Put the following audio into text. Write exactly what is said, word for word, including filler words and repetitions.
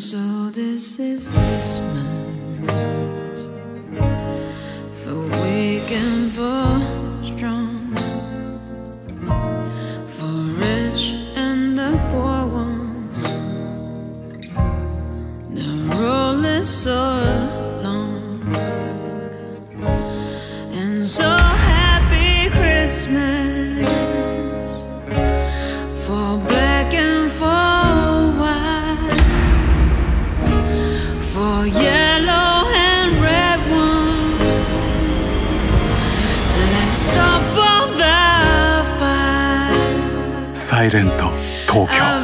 so this is Christmas for weak and for strong, for rich and the poor ones. The road is so long, and so happy Christmas for black and for for yellow and red ones. Let's stop all the fights. サイレント東京